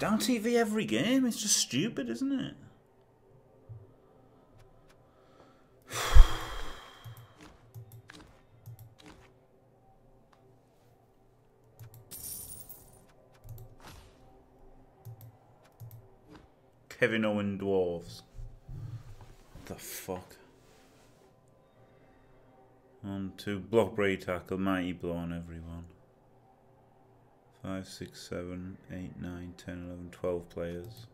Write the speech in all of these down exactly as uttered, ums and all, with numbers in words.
Down T V every game? It's just stupid, isn't it? Kevin Owen Dwarves. What the fuck? One, two, block, break, tackle, mighty blow on everyone. Five, six, seven, eight, nine, ten, eleven, twelve players.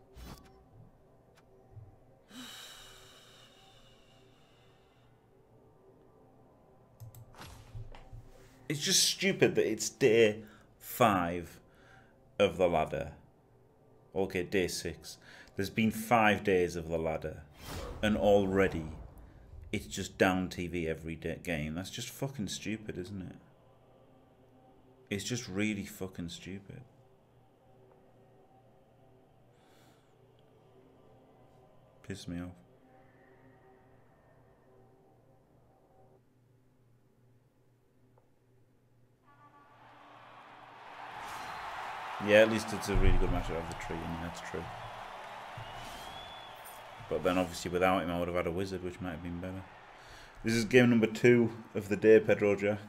It's just stupid that it's day five of the ladder. Okay, day six. There's been five days of the ladder, and already it's just down T V every day game. That's just fucking stupid, isn't it? It's just really fucking stupid. Pissed me off. Yeah, at least it's a really good match out of the tree, and that's true. But then obviously without him I would have had a wizard, which might have been better. This is game number two of the day, Pedro Jack.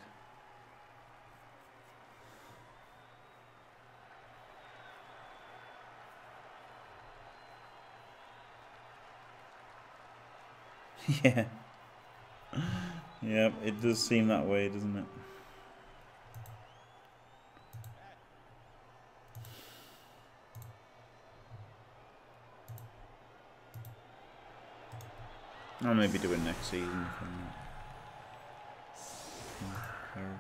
Yeah. Yeah, it does seem that way, doesn't it? I'll maybe do it next season if I'm not. It's not terrible.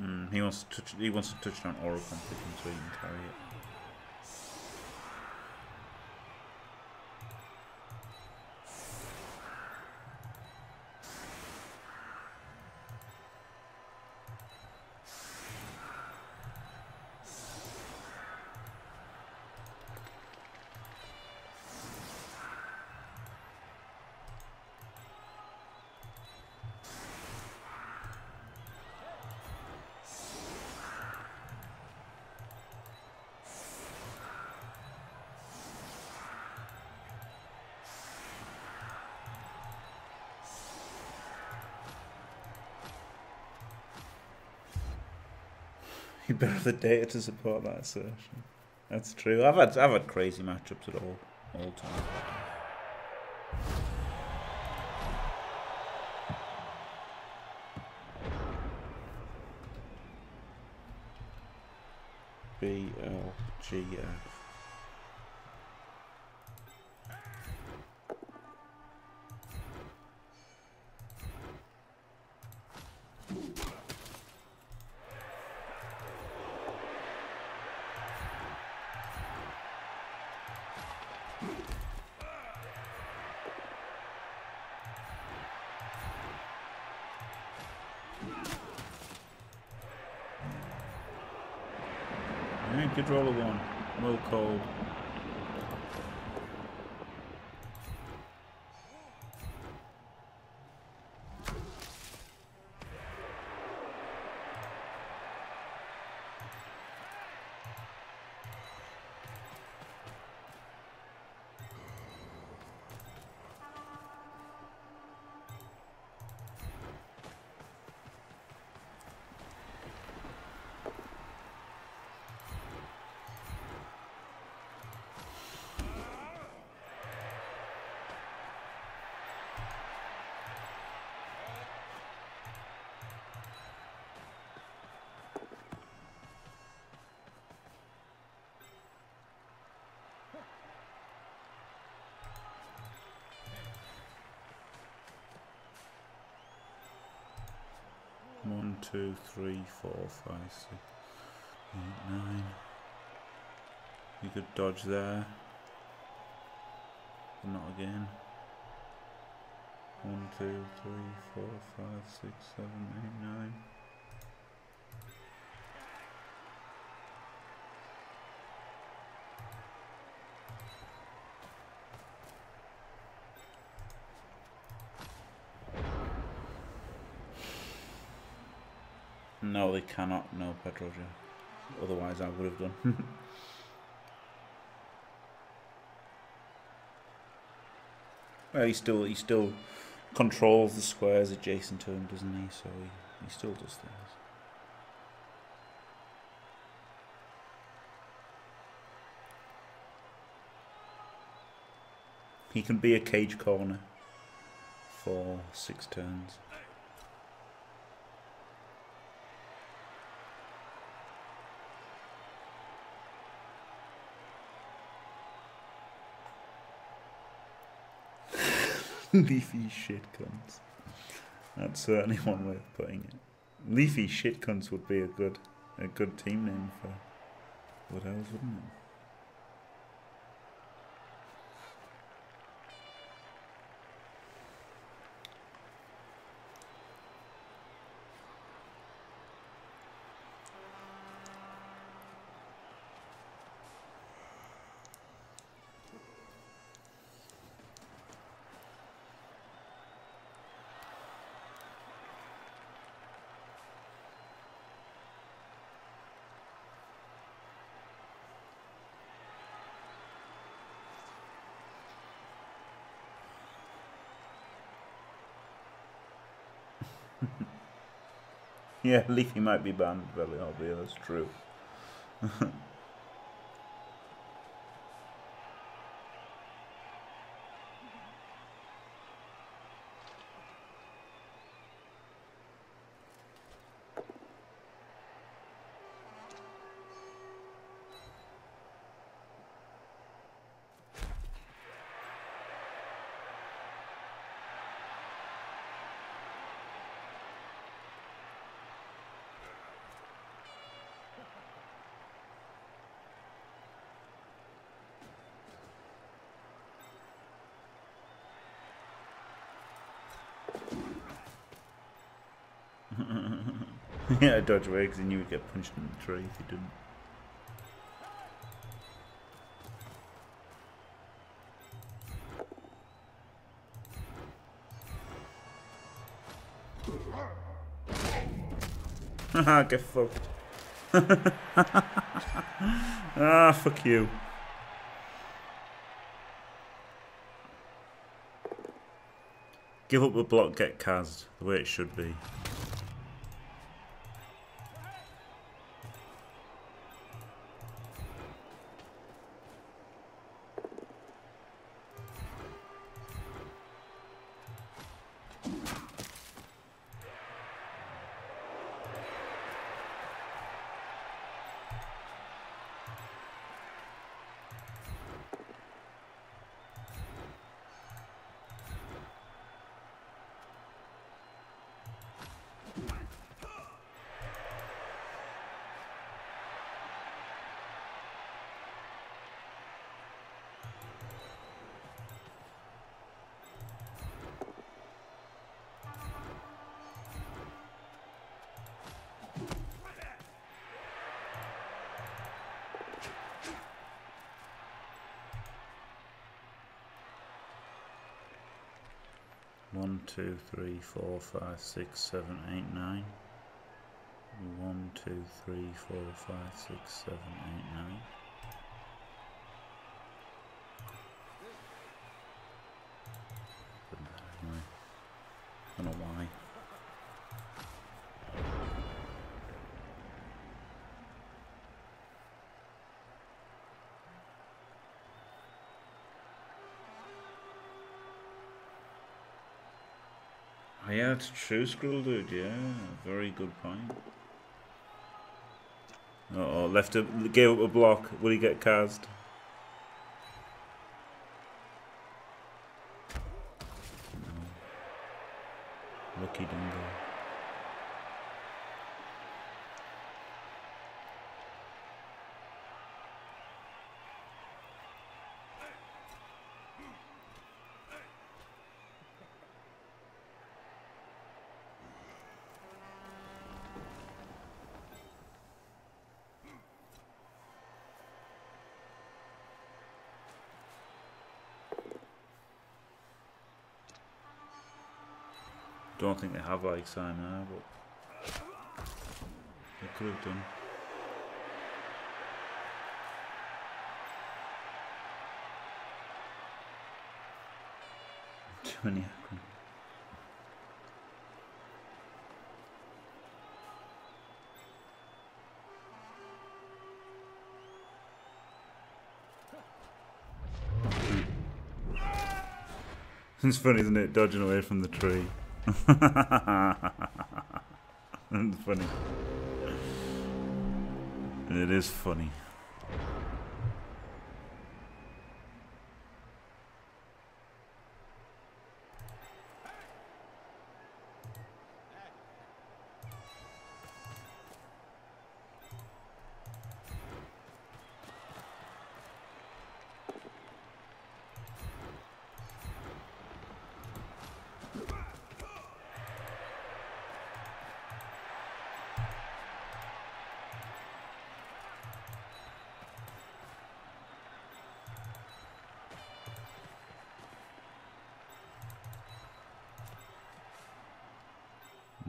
Mm, he wants to touch, he wants to touch down oral conflict so he can carry it. You better have the data to support that assertion. That's true. I've had I've had crazy matchups at all all time. B L G F. Good roll of one. Well called. one, two, three, four, five, six, eight, nine. You could dodge there, but not again. one, two, three, four, five, six, seven, eight, nine. No, they cannot. No, Pedroja. Otherwise, I would have done. Well, he still he still controls the squares adjacent to him, doesn't he? So he, he still does things. He can be a cage corner for six turns. Leafy shit cunts. That's certainly one way of putting it. Leafy shit cunts would be a good, a good team name for Wood Elves, wouldn't it? Yeah, Leafy might be banned, but I'll be, that's true. Yeah, dodge away, because he knew he'd get punched in the tree if he didn't. Haha, get fucked. Ah, fuck you. Give up the block, get Kaz'd, the way it should be. One, two, three, four, five, six, seven, eight, nine. One, two, three, four, five, six, seven, eight, nine. I don't know why. Oh, yeah, it's true, Skrill dude. Yeah, very good point. Uh oh, left a gave up a block. Will he get Kaz'd? No. Lucky Dingo. Don't think they have like sign there, but they could have done. Too many acronyms. It's funny, isn't it? Dodging away from the tree. It's funny. It is funny.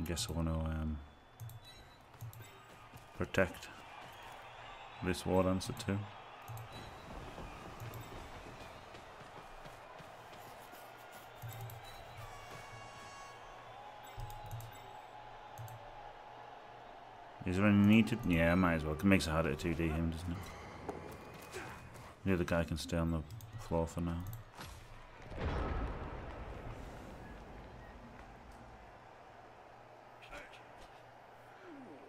I guess I want to um, protect this war dancer too. Is there any need to? Yeah, I might as well. It makes it harder to two D him, doesn't it? The other guy can stay on the floor for now.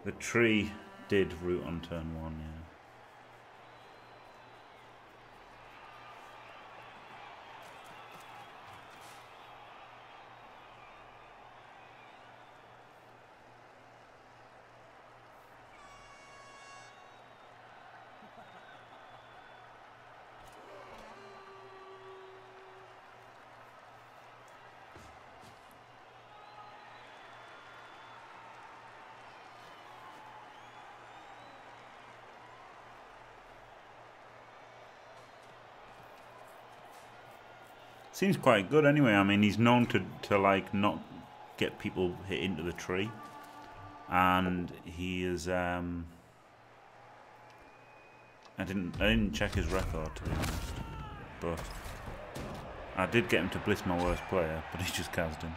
The tree did root on turn one, yeah. Seems quite good anyway. I mean, he's known to, to like not get people hit into the tree, and he is. Um, I didn't I didn't check his record, to be honest, but I did get him to blitz my worst player, but he just cased him.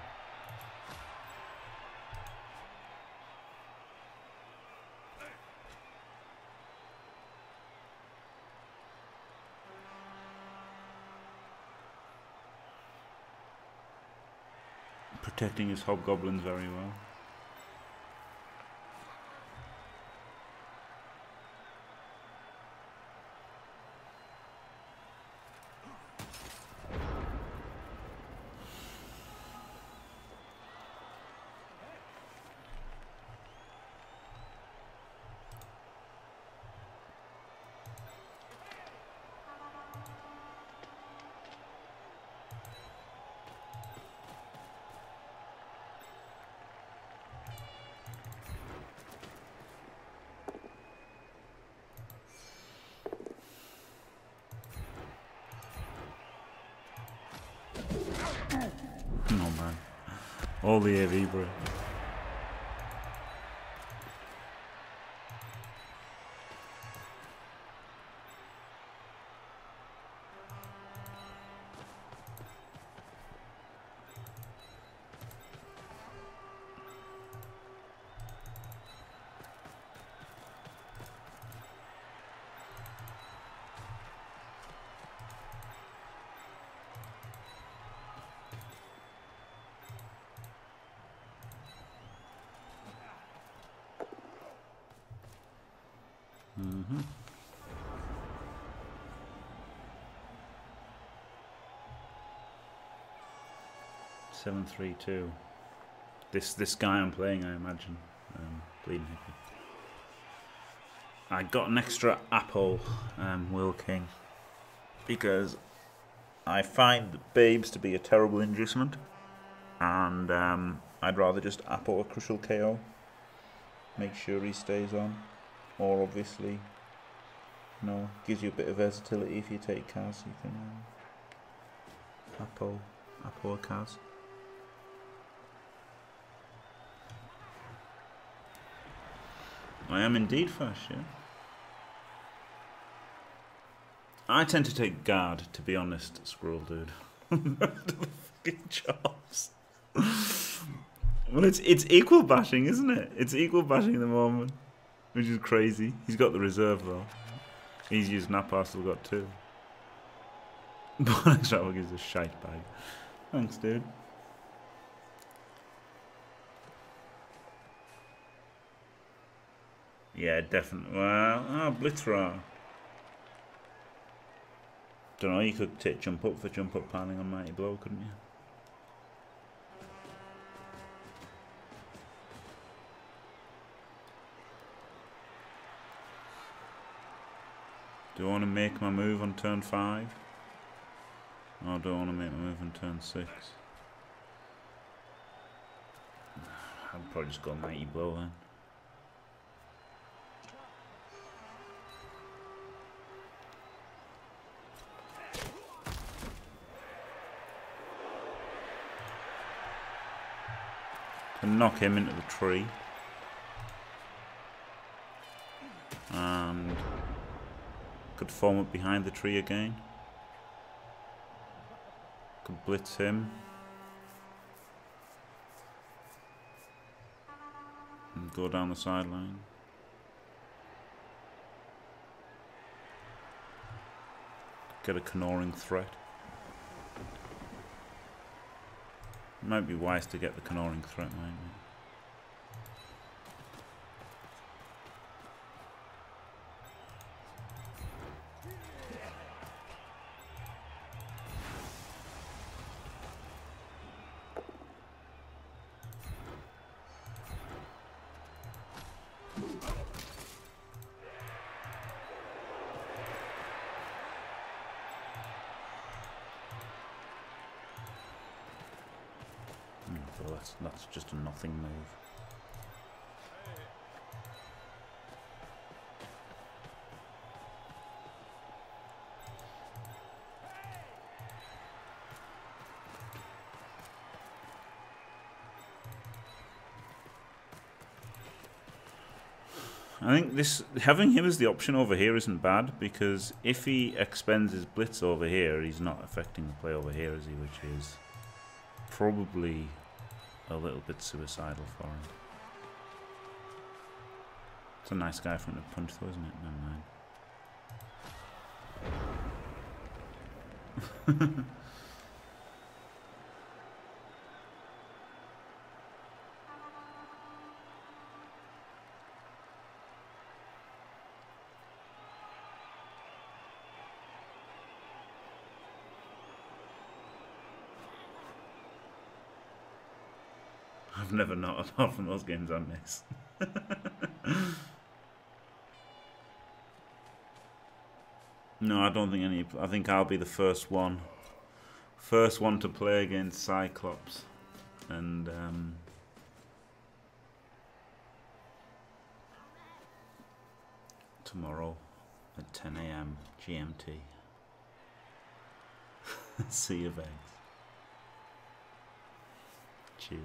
Protecting his hobgoblins very well. Oh man, all the A V, bro. Mm-hmm. Seven three two. This this guy I'm playing, I imagine, um, bleeding hippie. I got an extra apple, um, Will King, because I find the babes to be a terrible inducement, and um, I'd rather just apple a crucial K O. Make sure he stays on. Or obviously, you know, gives you a bit of versatility if you take Kaz, you can um, apple, apple Kaz. I am indeed fast, yeah. I tend to take guard, to be honest, squirrel dude. The fucking chops. Well, it's it's equal bashing, isn't it? It's equal bashing at the moment, which is crazy. He's got the reserve though. He's used Napas, still got two. But that one gives a shite bag. Thanks, dude. Yeah, definitely. Well, ah, oh, Blitzerar. Don't know, you could take jump up for jump up piling on Mighty Blow, couldn't you? Do I want to make my move on turn five? Or do I want to make my move on turn six? I'd probably just go Mighty Blow then. And knock him into the tree. And could form up behind the tree again. Could blitz him. And go down the sideline. Get a Canoring threat. Might be wise to get the Canoring threat, might be. Well, that's, that's just a nothing move. I think this having him as the option over here isn't bad, because if he expends his blitz over here, he's not affecting the play over here, is he? Which is probably a little bit suicidal for him. It's a nice guy for him to punch though, isn't it? Never mind. I've never not, apart from those games I miss. No, I don't think any. I think I'll be the first one, first one to play against Cyclops, and um, tomorrow at ten A M G M T. See you, Vegs. Cheers.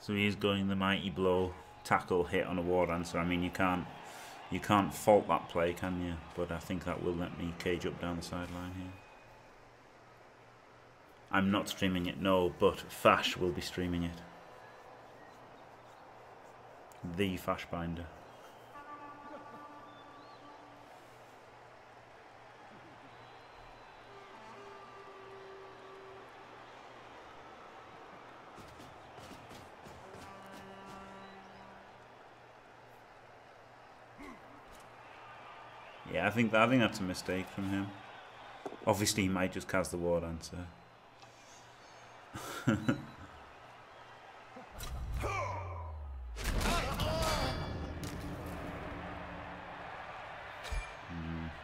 So he's going the Mighty Blow, tackle, hit on a ward answer. I mean, you can't you can't fault that play, can you? But I think that will let me cage up down the sideline here. I'm not streaming it, no, but Fash will be streaming it. The Fashbinder. Yeah, I think that, I think that's a mistake from him. Obviously, he might just cast the ward answer.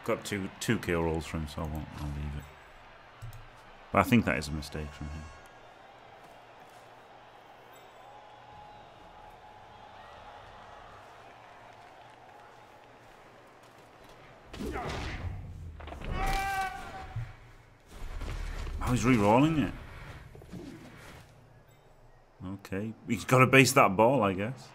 got two two kill rolls from him, so I won't. I'll leave it. But I think that is a mistake from him. Oh, he's re-rolling it. Okay, he's got to base that ball, I guess.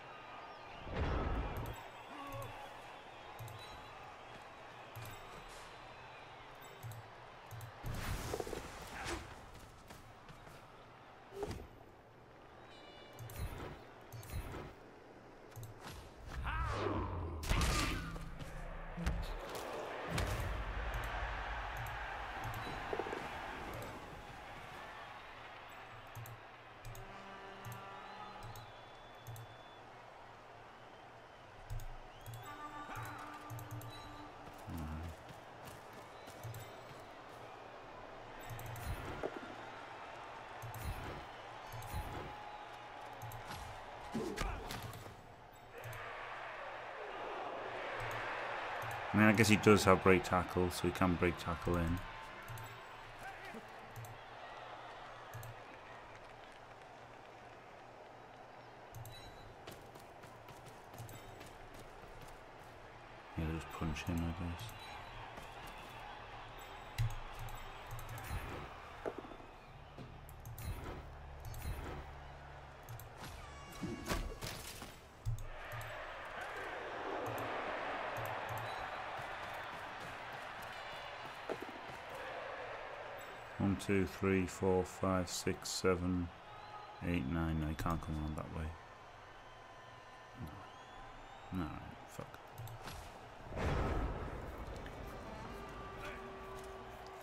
I mean, I guess he does have break tackle, so he can break tackle in. Yeah, just punch him, I guess. Two, three, four, five, six, seven, eight, nine. No, you can't come around that way. No. No, fuck.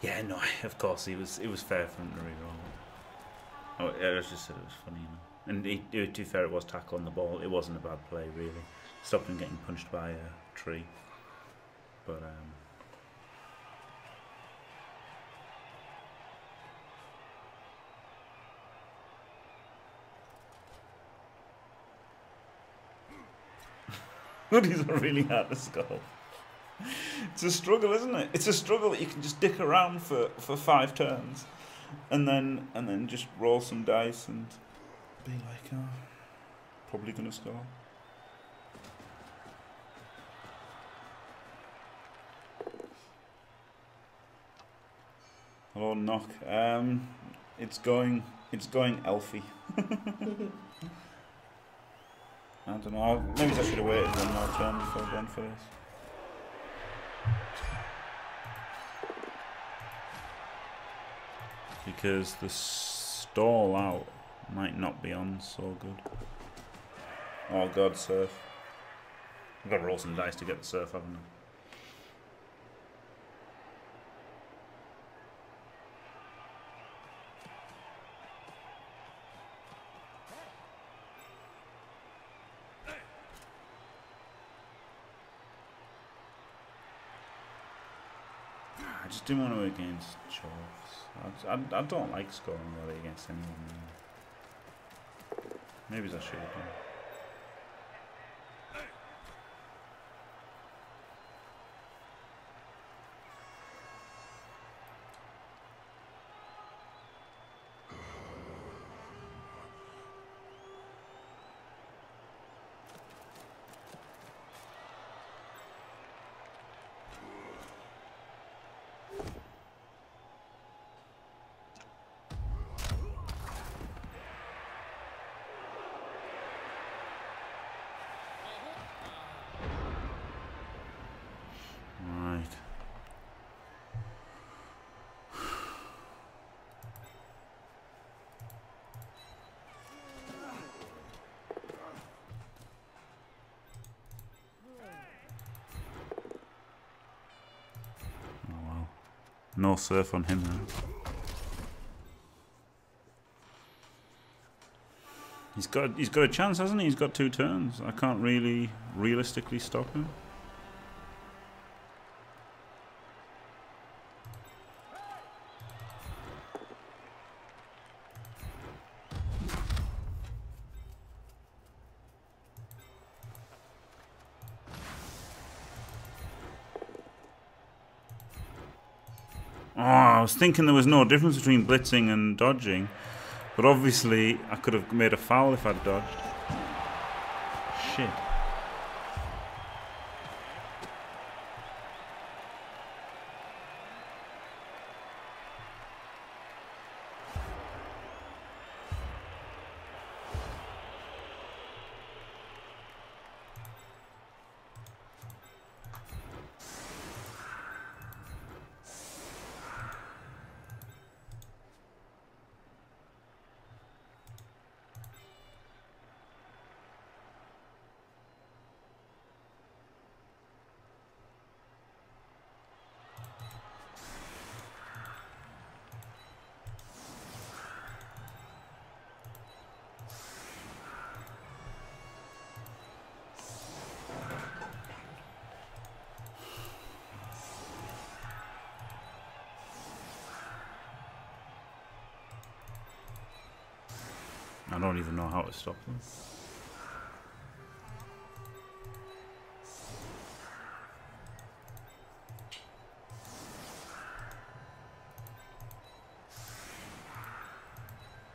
Yeah, no, of course, it was, it was fair for him to re-roll. Oh, yeah, I just said it was funny, you know. And it, to be fair, it was tackle on the ball. It wasn't a bad play, really. Stopped him getting punched by a tree. But, um... these are really hard to score. It's a struggle, isn't it? It's a struggle that you can just dick around for, for five turns, and then and then just roll some dice and be like, oh, probably gonna score. Hello, knock. Um, it's going. It's going, Elfie. I don't know, maybe I should have waited one more turn before I went for this. Because the stall out might not be on so good. Oh god, surf. I've got to roll some dice to get the surf, haven't I? I just didn't want to go against Dwarfs. I, I, I don't like scoring really against anyone. Really. Maybe I should have done. No surf on him now. He's got he's got a chance, hasn't he? He's got two turns. I can't really realistically stop him. Oh, I was thinking there was no difference between blitzing and dodging. But obviously, I could have made a foul if I'd dodged. Shit. I don't even know how to stop them.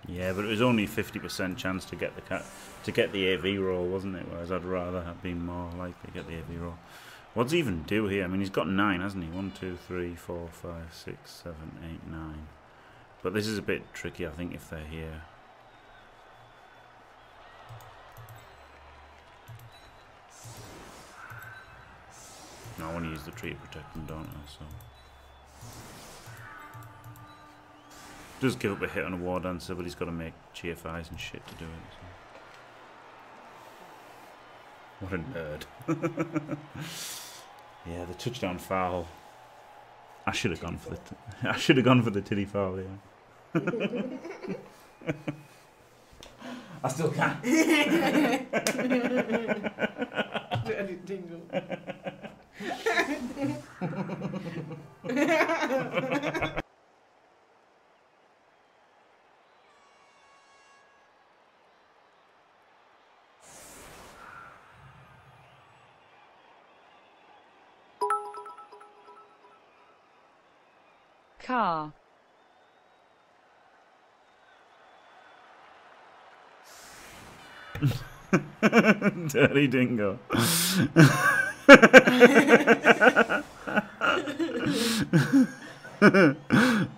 Yeah, but it was only a fifty percent chance to get the cat to get the A V roll, wasn't it? Whereas I'd rather have been more likely to get the A V roll. What's he even do here? I mean, he's got nine, hasn't he? One, two, three, four, five, six, seven, eight, nine. But this is a bit tricky, I think, if they're here. I want to use the tree to protect them, don't I? So just give up a hit on a war dancer, but he's got to make G F Is and shit to do it. So. What a nerd! Yeah, the touchdown foul. I should have gone for the. T I should have gone for the titty foul. Yeah. I still can. Dingle. Car. Dirty dingo.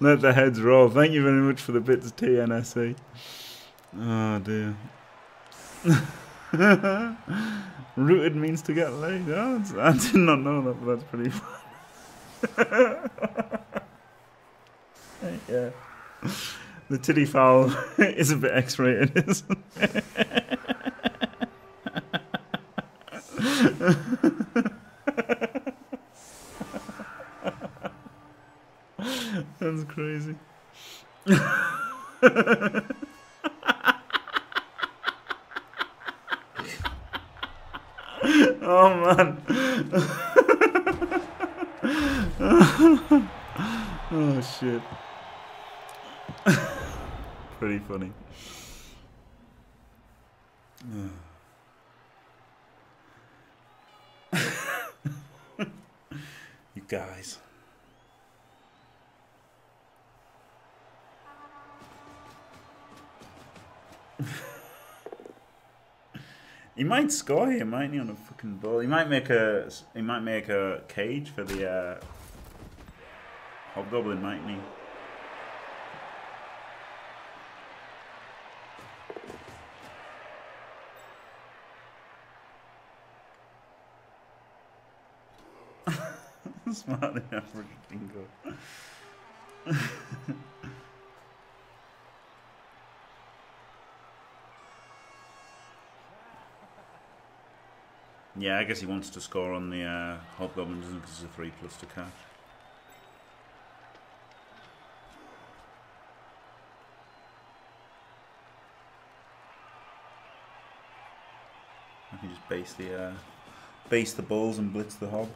Let the heads roll. Thank you very much for the bits, T N S E. Oh dear. Rooted means to get laid. Oh, I did not know that, but that's pretty fun. Yeah. The titty foul is a bit X-rated, isn't it? That's crazy. Oh man. Oh shit. Pretty funny. You guys. He might score here, might he, on a fucking ball? He might make a he might make a cage for the uh, hobgoblin, mightn't he? Smartly average dingo. Yeah, I guess he wants to score on the uh, hobgoblin, doesn't he? Because it's a three plus to catch. I can just base the uh, base the balls and blitz the hob.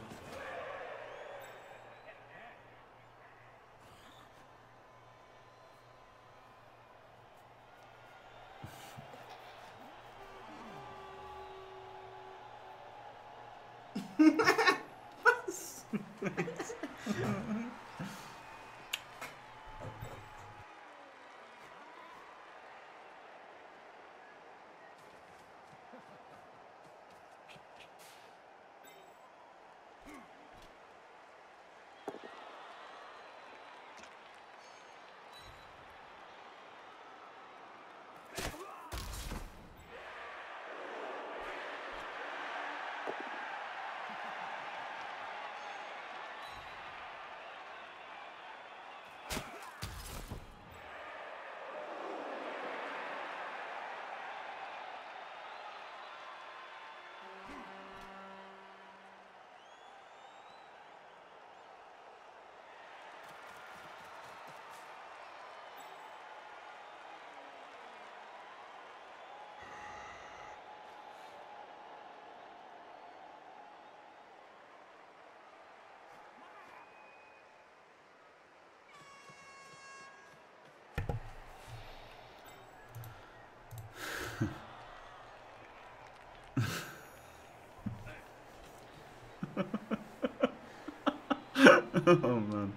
Oh man,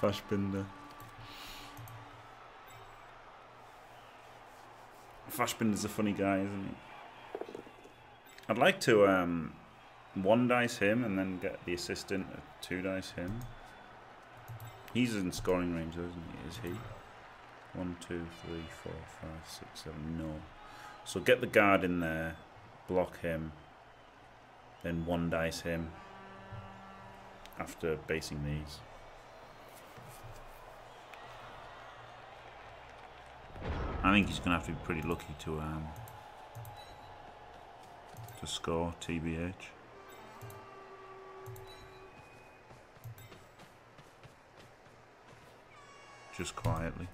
Fassbinder. Fassbinder's a funny guy, isn't he? I'd like to um, one dice him and then get the assistant to two dice him. He's in scoring range, though, isn't he? Is he? One, two, three, four, five, six, seven. No. So get the guard in there, block him, then one dice him. After basing these. I think he's going to have to be pretty lucky to um, to score, T B H. Just quietly.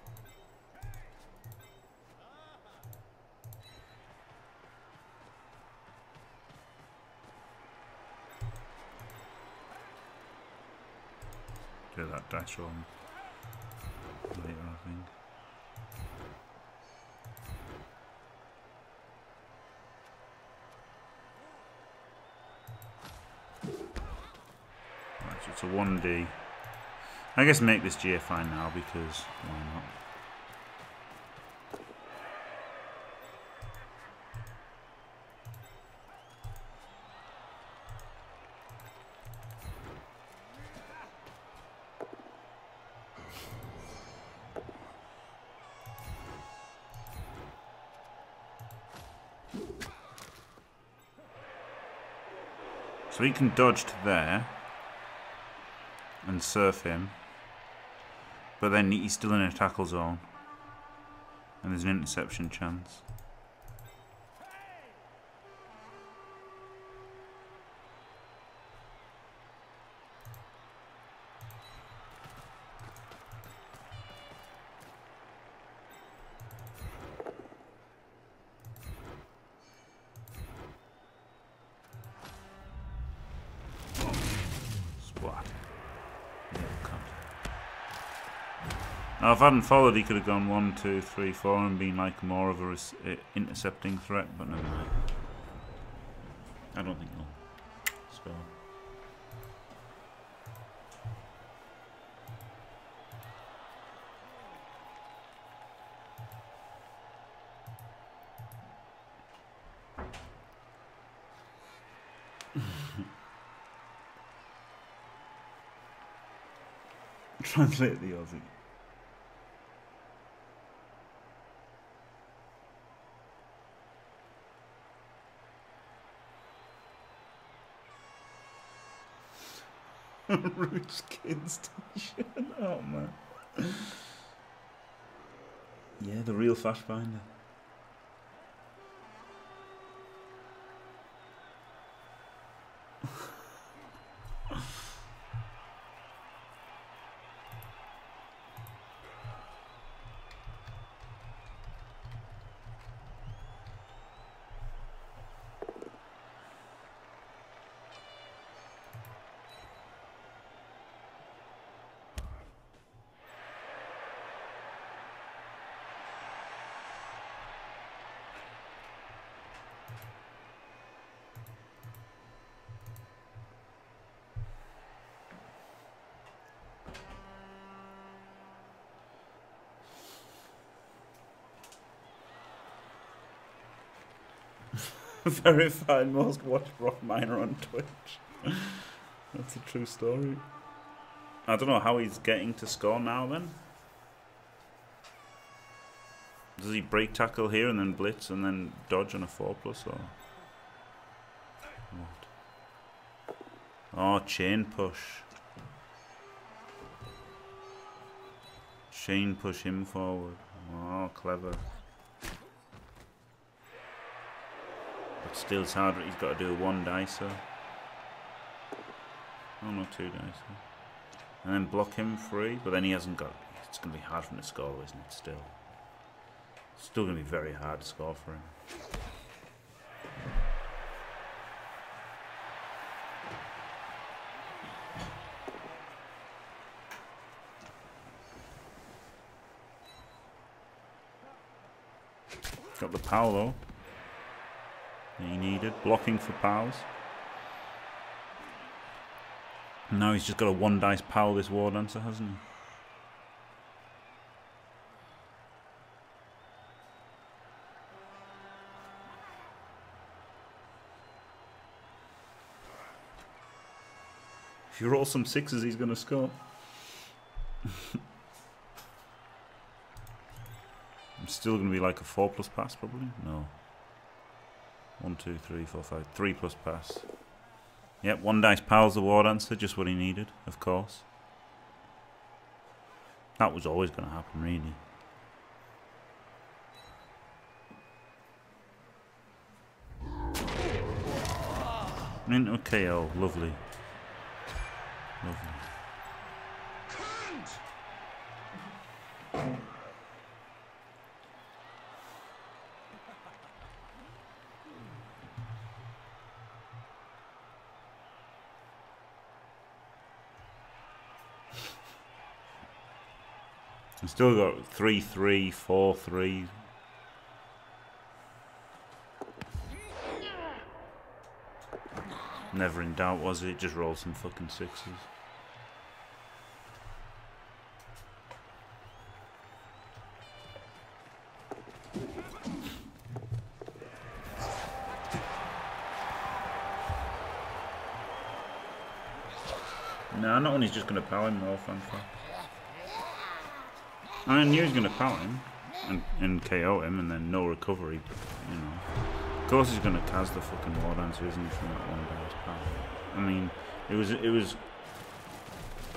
Do that dash on later, I think. So one D. I guess make this G F I now because why not? So he can dodge to there. And surf him, but then he's still in a tackle zone and there's an interception chance. Now, if I hadn't followed, he could have gone one, two, three, four, and been like more of a uh, intercepting threat. But no, I don't think he'll score. Translate the Aussie. Rouge Kids T-shirt. Oh man. Yeah, the real Fassbinder. Verified most watched rock miner on Twitch. That's a true story. I don't know how he's getting to score now then. Does he break tackle here and then blitz and then dodge on a four plus or what? Oh, chain push. Chain push him forward. Oh, clever. Still, it's hard. He's got to do a one dicer. Oh no, two dicer. And then block him free, but then he hasn't got. It's going to be hard for him to score, isn't it? Still, it's still going to be very hard to score for him. Got the power though. He needed blocking for pals. No, he's just got a one dice pal, this War Dancer, hasn't he? If you roll some sixes, he's going to score. I'm still going to be like a four plus pass, probably. No. One, two, three, four, five. Three plus pass. Yep, one dice pals the War Dancer, just what he needed, of course. That was always going to happen, really. Into a K O, lovely. Lovely. I still got three, three, four, three. Never in doubt, was it? Just roll some fucking sixes. Nah, not when he's just going to pal him, though, fanfare. I knew he was going to pal him and, and K O him and then no recovery, but, you know. Of course he's going to Kaz the fucking War Dancer, isn't he, from that one dice pal. I mean, it was, it was,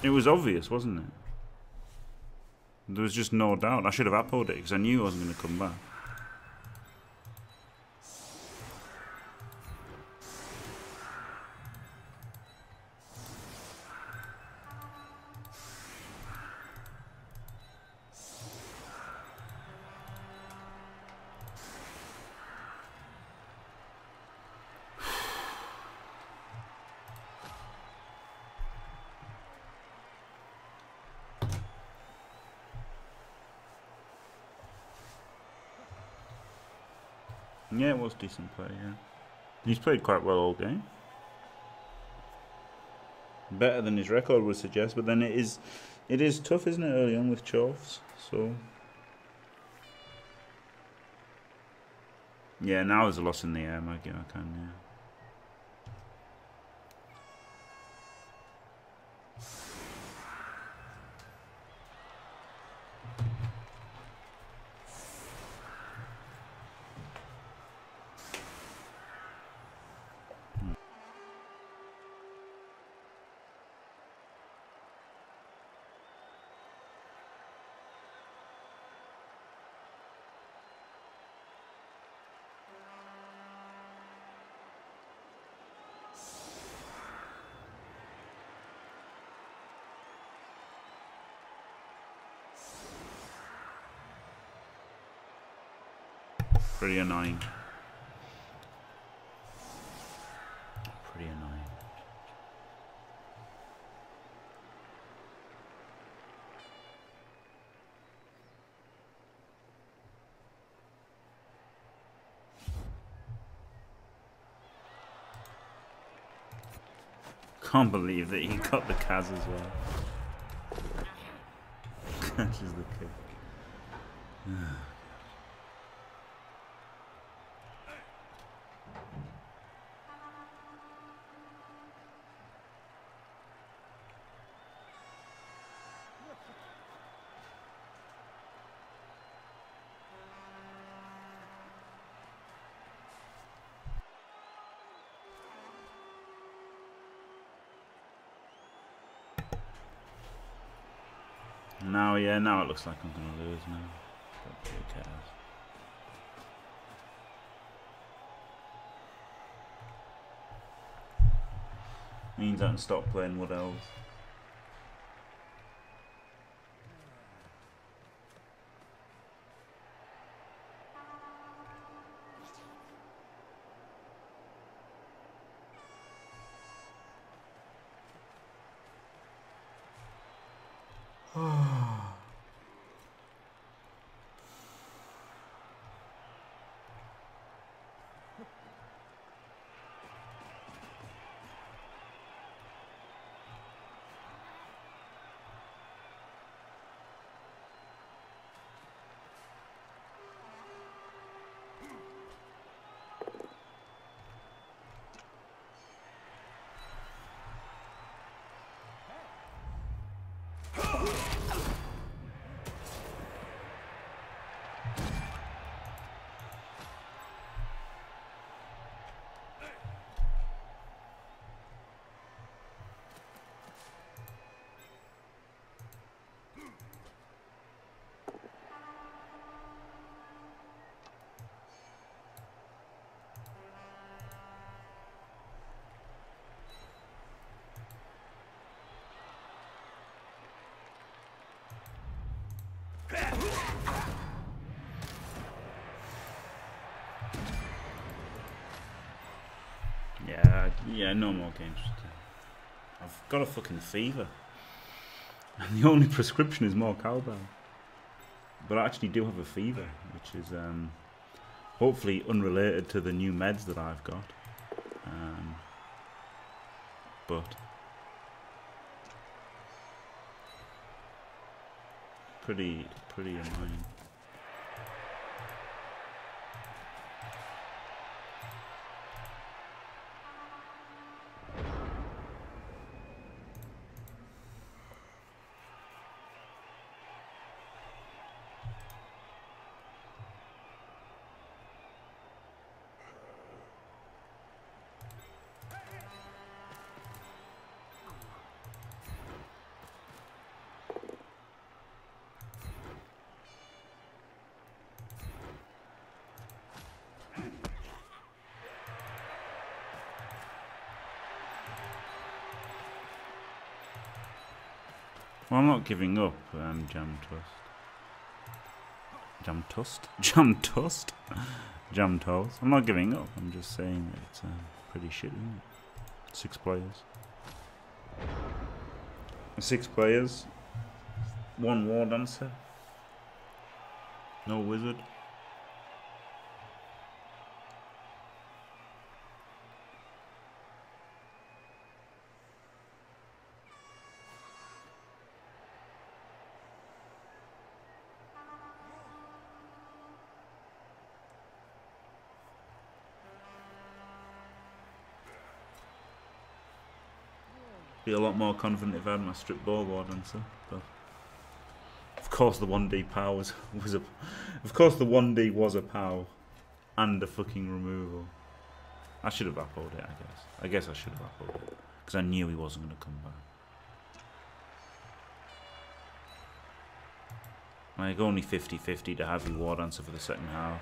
it was obvious, wasn't it? There was just no doubt. I should have appoed it because I knew I wasn't going to come back. Yeah, it was decent play, yeah. He's played quite well all game. Better than his record would suggest, but then it is it is tough, isn't it, early on with Chaos, so... Yeah, now there's a loss in the air, Maggie, I can, yeah. Pretty annoying. Pretty annoying. Can't believe that he got the Kaz as well. Catches the kid. Now, yeah, now it looks like I'm going to lose now. Don't really care. Means I can stop playing Wood Elves. Yeah, yeah, no more games. I've got a fucking fever. And the only prescription is more cowbell. But I actually do have a fever, which is um, hopefully unrelated to the new meds that I've got. Um, but pretty, pretty annoying. Well, I'm not giving up, um, Jam Toast. Jam Toast? Jam Toast? Jam Toast. I'm not giving up, I'm just saying that it's uh, pretty shit, isn't it? Six players. Six players. One War Dancer. No Wizard. Be a lot more confident if I had my strip ball war dancer, but of course the one D pow was, was a, of course the one D was a pow, and a fucking removal. I should have appoed it, I guess. I guess I should have appoed it because I knew he wasn't going to come back. Like only fifty fifty to have your war dancer for the second half.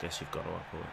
Guess you've got to appoed it.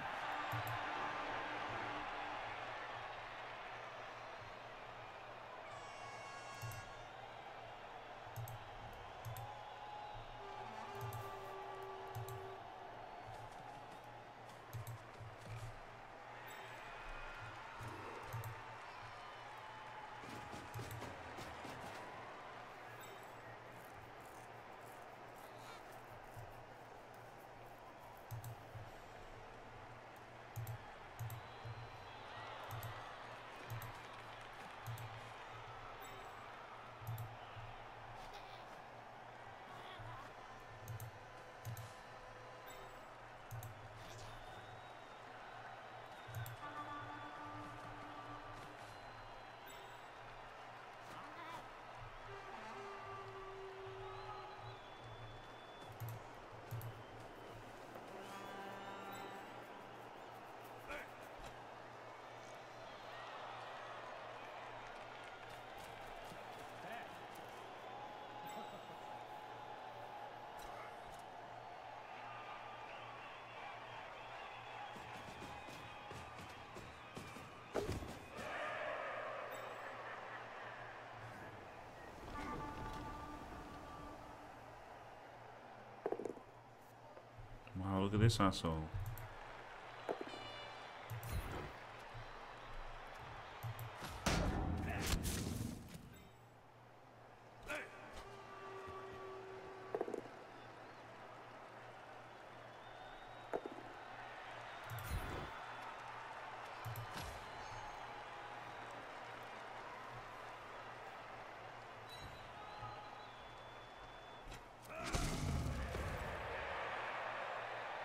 Wow, look at this asshole.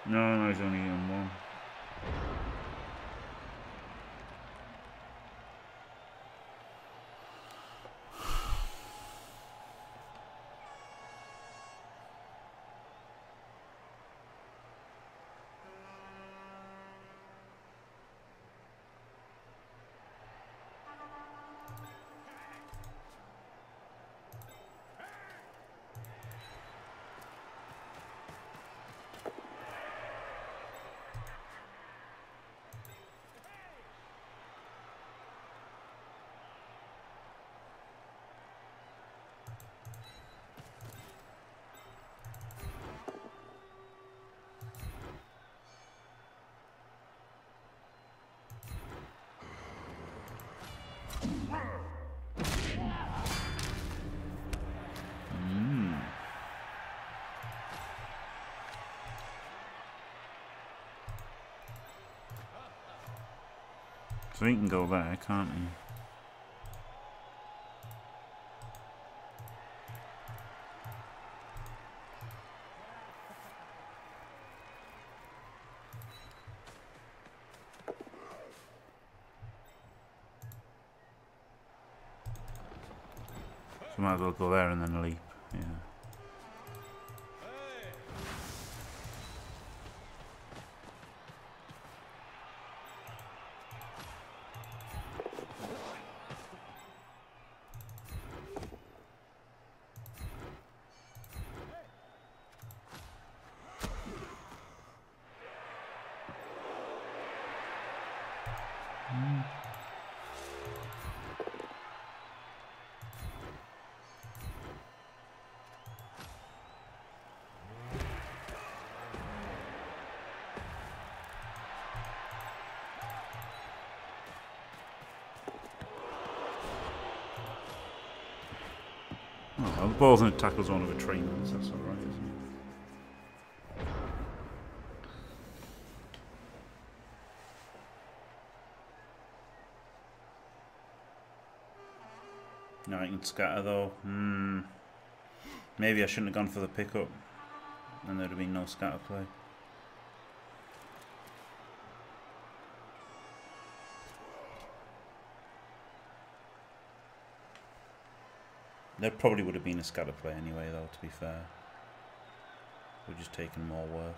No, no, he's only on one. So he can go back, can't he? So might as well go there and then leap, yeah. Well, the ball's in the tackle zone of a tree, so that's alright, isn't it? No, I can scatter though. Hmm. Maybe I shouldn't have gone for the pickup. And there'd have been no scatter play. There probably would have been a scatter play anyway, though, to be fair. We've just taken more work.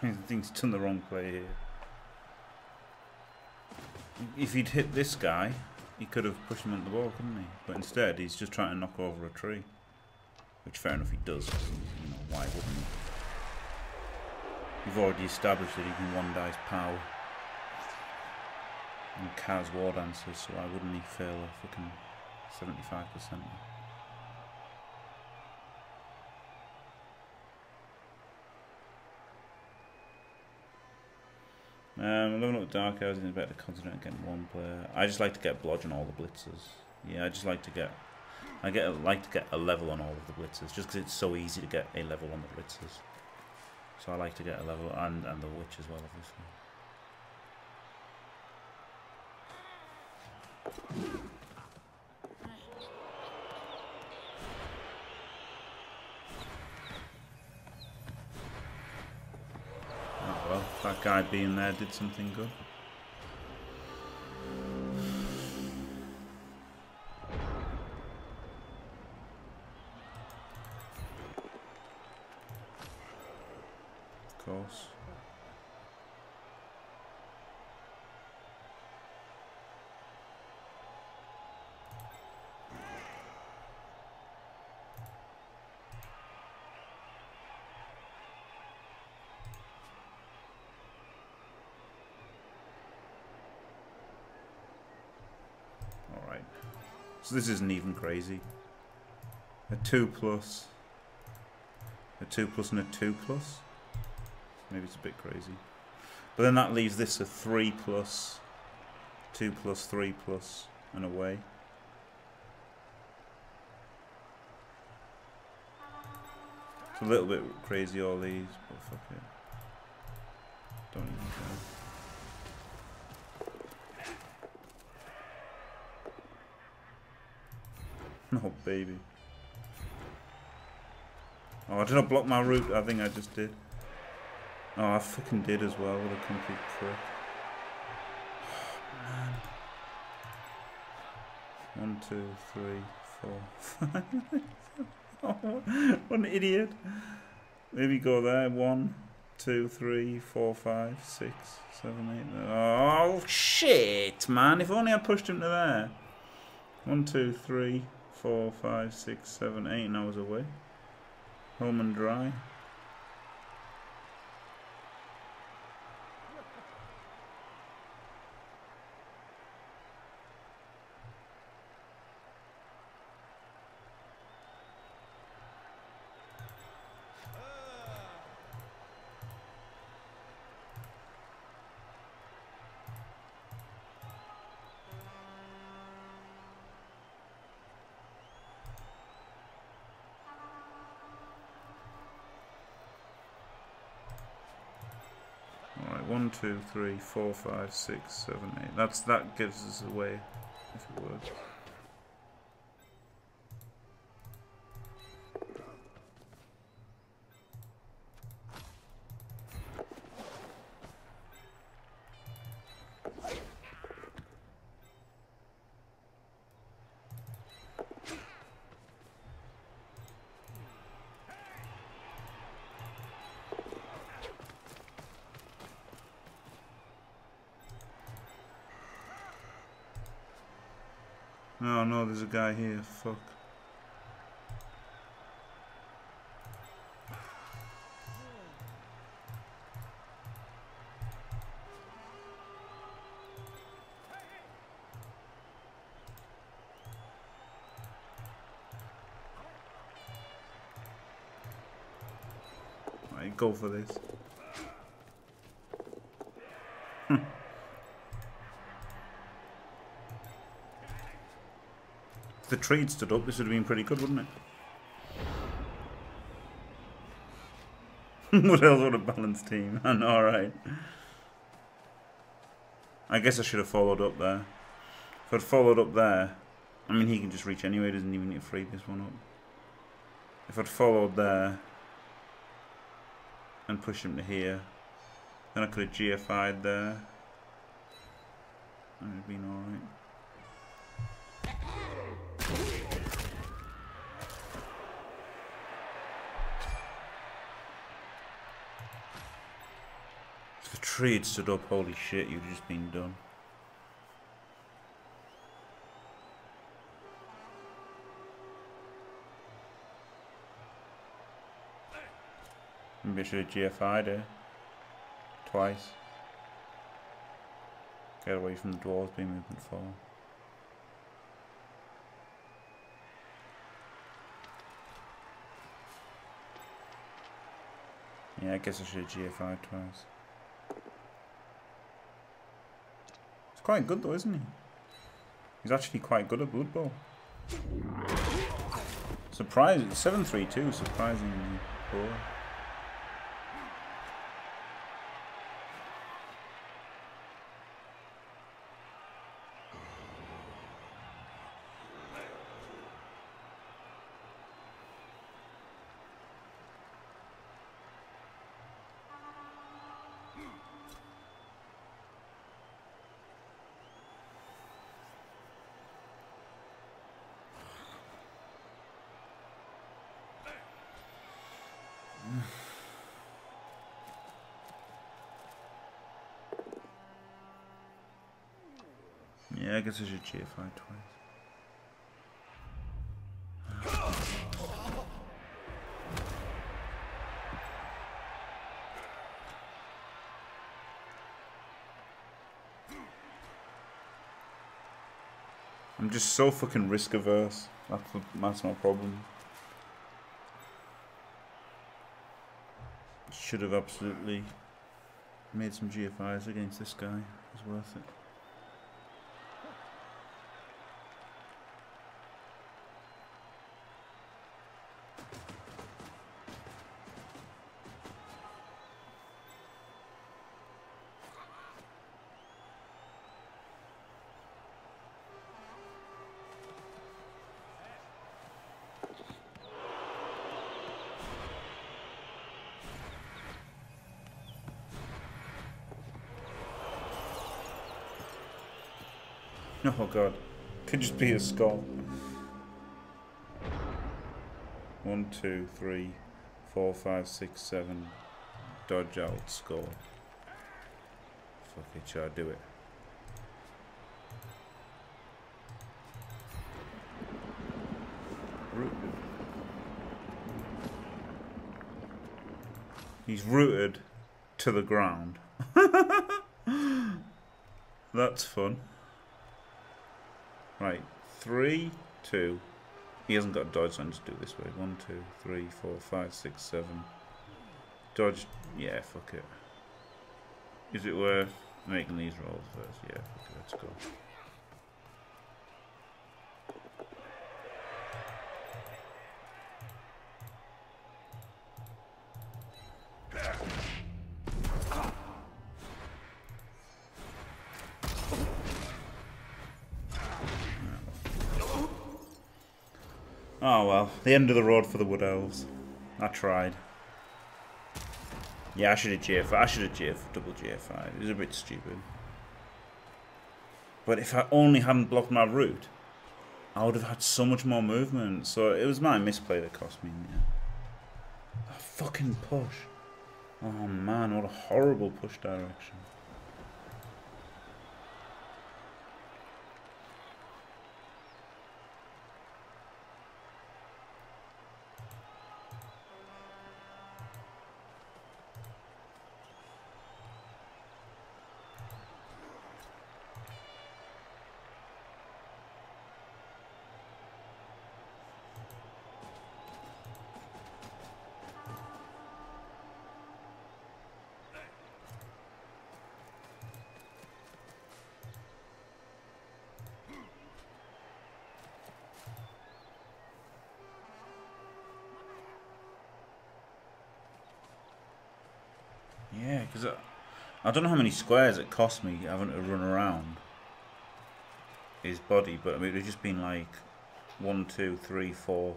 I think he's done the wrong play here. If he'd hit this guy, he could have pushed him on the ball, couldn't he? But instead, he's just trying to knock over a tree. Which, fair enough, he does. You know, why wouldn't he? We've already established that he can one-dice power. And Kaz war dances, so why wouldn't he fail a fucking seventy-five percent? Um, I'm loving up the Dark Elves, it's better to concentrate on getting one player. I just like to get blodge on all the blitzers. Yeah, I just like to get, I get, like to get a level on all of the blitzers, just because it's so easy to get a level on the blitzers. So I like to get a level, and, and the witch as well, obviously. That guy being there did something good. Of course. So this isn't even crazy. A two plus, a two plus, and a two plus. Maybe it's a bit crazy, but then that leaves this a three plus, two plus, three plus, and away. It's a little bit crazy all these, but fuck it. Don't even care. Oh baby. Oh, did I block my route? I think I just did. Oh, I fucking did as well. What a complete prick. Oh, man. One, two, three, four, five. Oh, what an idiot. There we go there. One, two, three, four, five, six, seven, eight, nine. Oh, shit, man. If only I pushed him to there. One, two, three, four, five, six, seven, eight, and I was away. Home and dry. One, two, three, four, five, six, seven, eight. That's that gives us away, if it works. Oh no, there's a guy here, fuck. Right, go for this. If the trade stood up, this would have been pretty good, wouldn't it? What else would a balanced team? I know, right. I guess I should have followed up there. If I'd followed up there, I mean, he can just reach anyway, doesn't even need to free this one up. If I'd followed there and pushed him to here, then I could have G F I'd there. That would have been alright. Trade stood up, holy shit, you've just been done. Maybe I should have G F I'd there. Twice. Get away from the dwarves being movement forward. Yeah, I guess I should have G F I'd twice. Quite good though, isn't he? He's actually quite good at Blood Bowl. Surprising, seven three two, surprisingly poor. Yeah, I guess I should G F I twice. I'm just so fucking risk averse. That's, that's my problem. Should have absolutely made some G F Is against this guy. It was worth it. Oh god, could just be a skull. One, two, three, four, five, six, seven. Dodge out, score. Fuck it, shall I do it? Rooted. He's rooted to the ground. That's fun. Right, three, two. He hasn't got a dodge, so I'm just do it this way. One, two, three, four, five, six, seven. Dodge. Yeah, fuck it. Is it worth making these rolls first? Yeah, fuck it, let's go. Oh well, the end of the road for the Wood Elves. I tried. Yeah, I should have J five. I should have J double J five. It was a bit stupid. But if I only hadn't blocked my route, I would have had so much more movement. So it was my misplay that cost me. Yeah. A fucking push. Oh man, what a horrible push direction. Yeah, because I, I don't know how many squares it cost me having to run around his body, but I mean, it would have just been like one, two, three, four,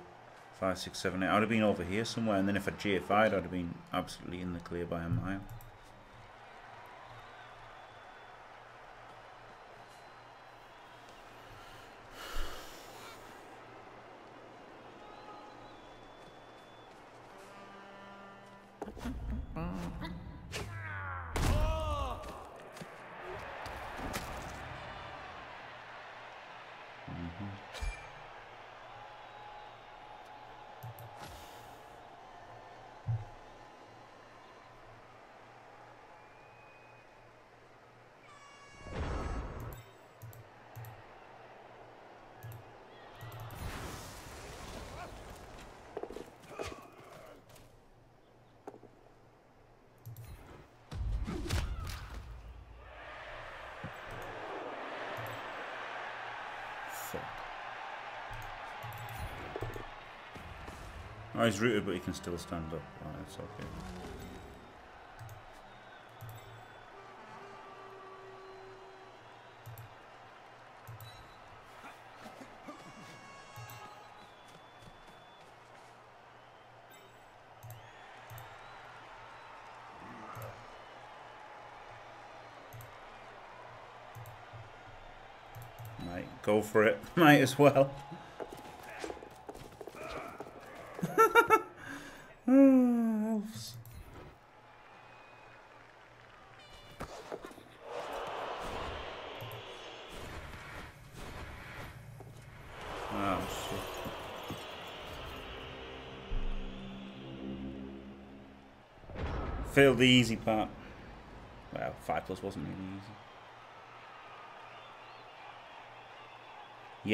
five, six, seven, eight. I would have been over here somewhere, and then if I G F I'd, I'd have been absolutely in the clear by a mile. Oh, he's rooted, but he can still stand up. Right, that's okay. Right, go for it. Might as well. Failed the easy part. Well, five plus wasn't really easy.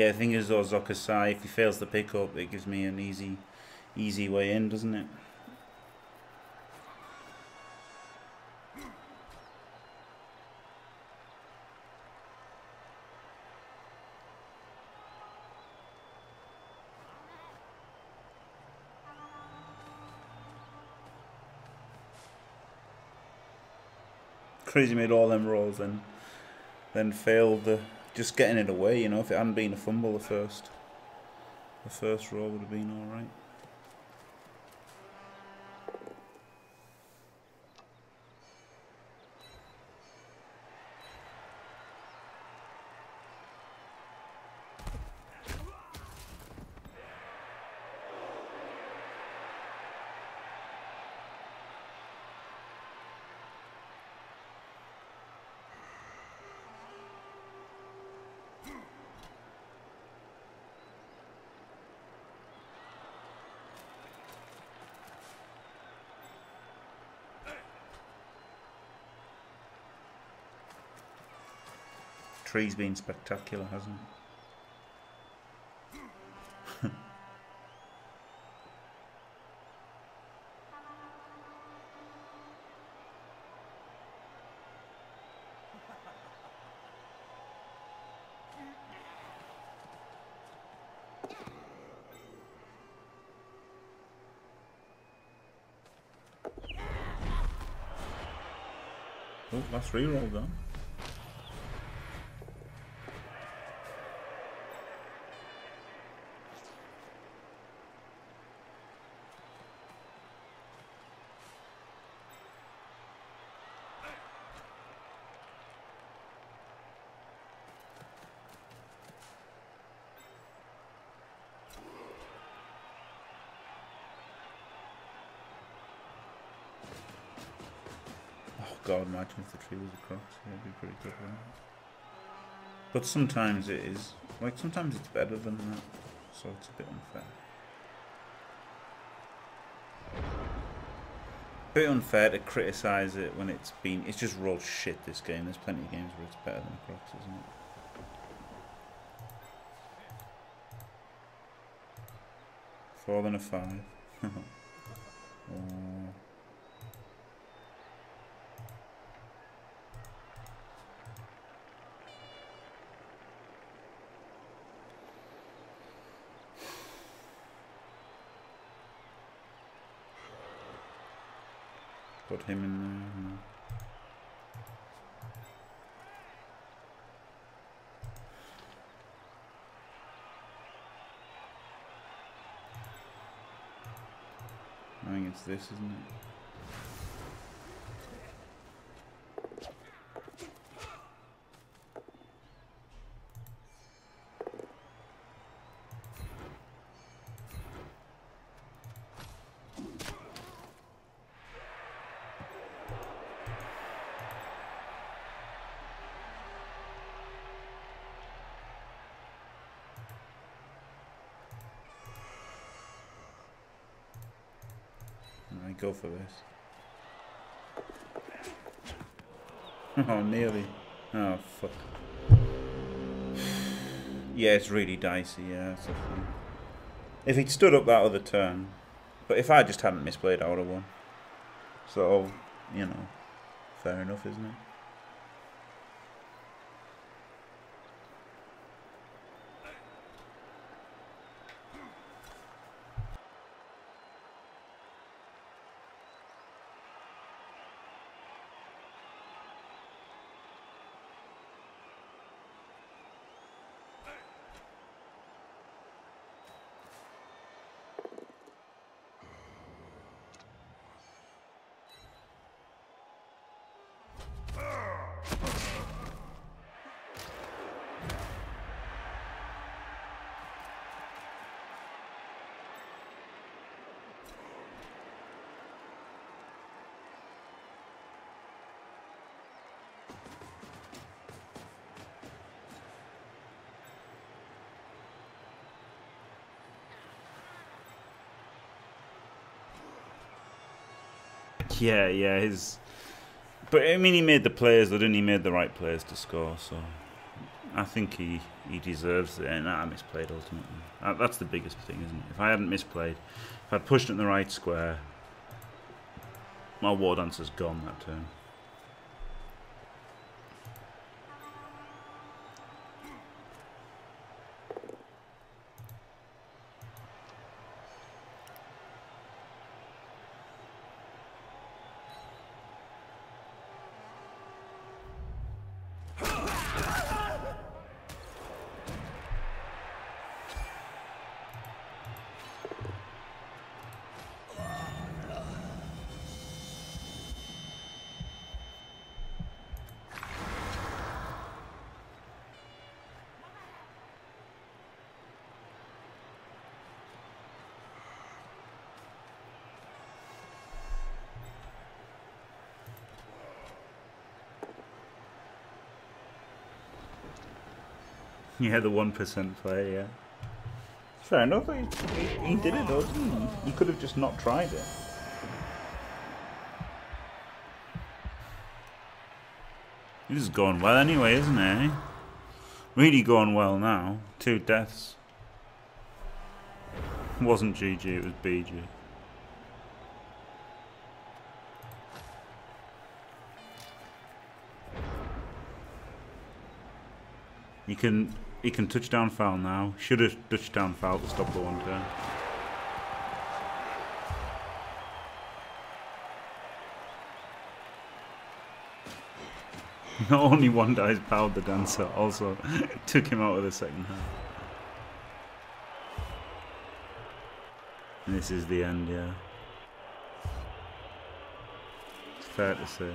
Yeah, the thing is though, Zokasai, if he fails the pickup, it gives me an easy, easy way in, doesn't it? Crazy made all them rolls and then failed the just getting it away, you know. If it hadn't been a fumble, the first the first roll would have been alright. tree's been spectacular, hasn't it? Oh, last reroll done. God, imagine if the tree was across, it would be pretty good, wouldn't it? But sometimes it is, like sometimes it's better than that, so it's a bit unfair. Bit unfair to criticise it when it's been, it's just raw shit this game. There's plenty of games where it's better than across, isn't it? Four than a five. um, Put him in there. No. I think it's this, isn't it? Go for this. Oh, nearly. Oh, fuck. Yeah, it's really dicey, yeah. That's the thing. If he'd stood up that other turn, but if I just hadn't misplayed, I would have won. So, you know, fair enough, isn't it? Yeah, yeah, his... But, I mean, he made the players, didn't he? He made the right players to score, so... I think he, he deserves it, and I misplayed, ultimately. That's the biggest thing, isn't it? If I hadn't misplayed, if I'd pushed it in the right square, my war dancer's gone that turn. Yeah, the one percent play, yeah. Fair enough, he, he, he did it though, didn't he? He could have just not tried it. This is going well anyway, isn't it? Really going well now. Two deaths. It wasn't G G, it was B G. He can, he can touchdown foul now. Should have touchdown foul to stop the one turn. Not only one guy's powered the dancer, also took him out of the second half. And this is the end, yeah. It's fair to say.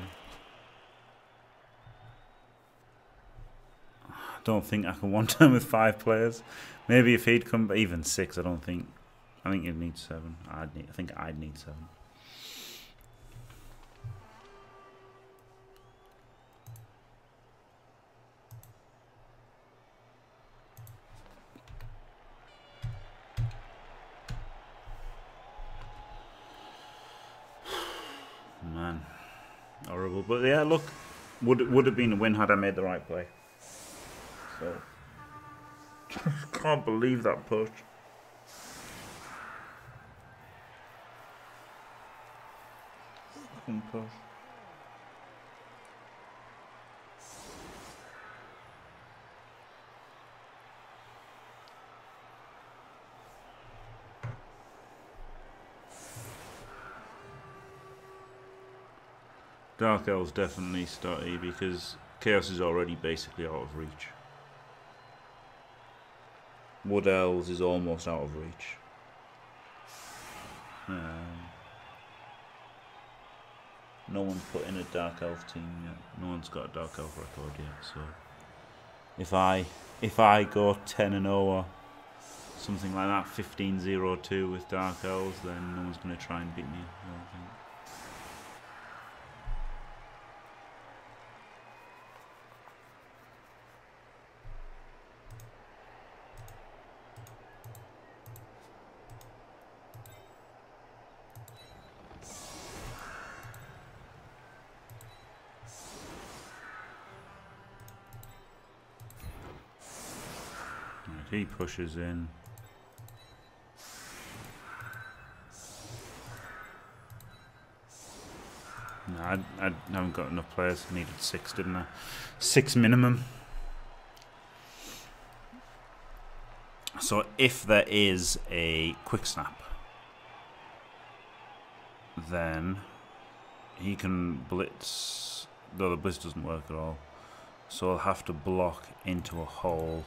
I don't think I can one turn with five players. Maybe if he'd come, but even six, I don't think. I think you'd need seven. I'd need. I think I'd need seven. But yeah, look, would would have been a win had I made the right play. So can't believe that push. Fucking push. Dark Elves definitely start E because Chaos is already basically out of reach. Wood Elves is almost out of reach. Um, no one's put in a Dark Elf team yet. No one's got a Dark Elf record yet. So if I if I go ten and oh or something like that, fifteen zero two with Dark Elves, then no one's going to try and beat me, I don't think. He pushes in. No, I, I haven't got enough players. I needed six, didn't I? Six minimum. So if there is a quick snap, then he can blitz. Though the blitz doesn't work at all. So I'll have to block into a hole.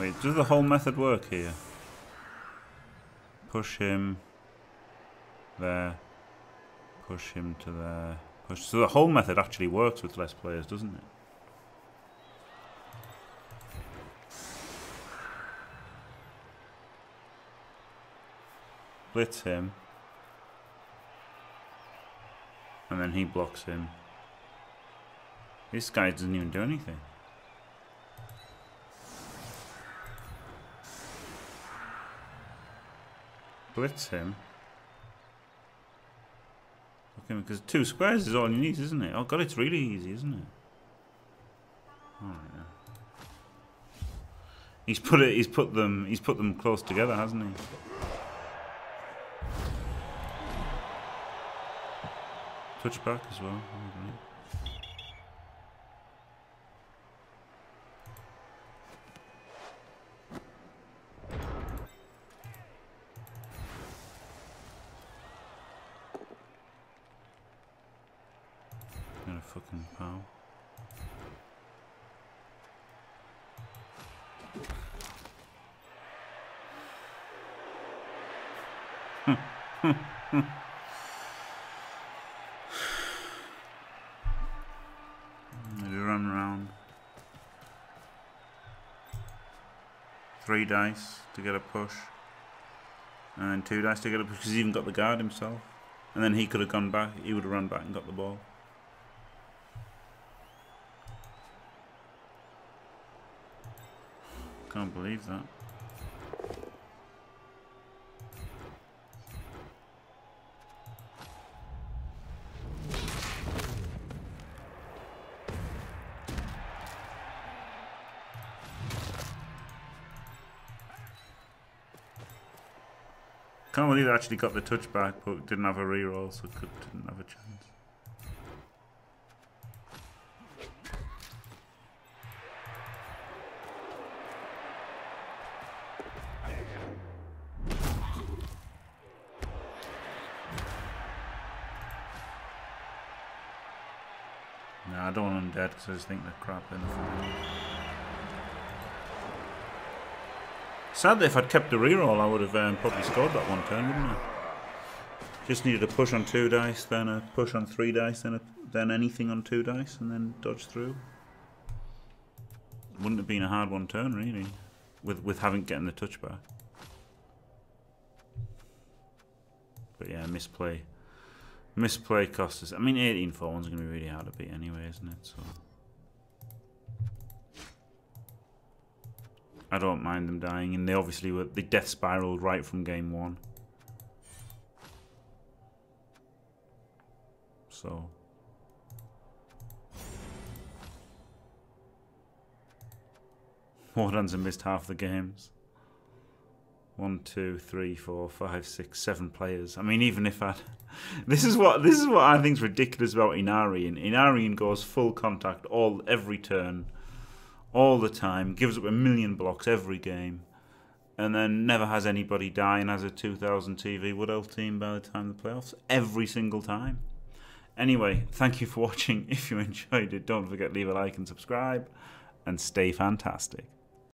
Wait, does the whole method work here? Push him there, push him to there, push. So the whole method actually works with less players, doesn't it? Blitz him, and then he blocks him. This guy doesn't even do anything. Blitz him. Okay, because two squares is all you need, isn't it? Oh god, it's really easy, isn't it? Alright. He's put it. He's put them. He's put them close together, hasn't he? Touchback as well. Okay. Fucking pow. Run round. Three dice to get a push. And then two dice to get a push because he's even got the guard himself. And then he could have gone back, he would have run back and got the ball. Can't believe that. Can't believe I actually got the touchback, but didn't have a reroll, so could, didn't have a chance. I don't want them dead because I just think they're crap in the fight. Sadly, if I'd kept the reroll, I would have um, probably scored that one turn, wouldn't I? Just needed a push on two dice, then a push on three dice, then a, then anything on two dice, and then dodge through. Wouldn't have been a hard one turn, really, with with having getting the touchback. But yeah, misplay. Misplay cost us. I mean, eighteen for one's going to be really hard to beat anyway, isn't it? So I don't mind them dying, and they obviously were. They death spiraled right from game one. So Wardan's have missed half the games. One, two, three, four, five, six, seven players. I mean, even if I, this is what this is what I think is ridiculous about Enarion. Enarion goes full contact all every turn, all the time. Gives up a million blocks every game, and then never has anybody die and has a two thousand T V Wood Elf team by the time the playoffs every single time. Anyway, thank you for watching. If you enjoyed it, don't forget to leave a like and subscribe, and stay fantastic.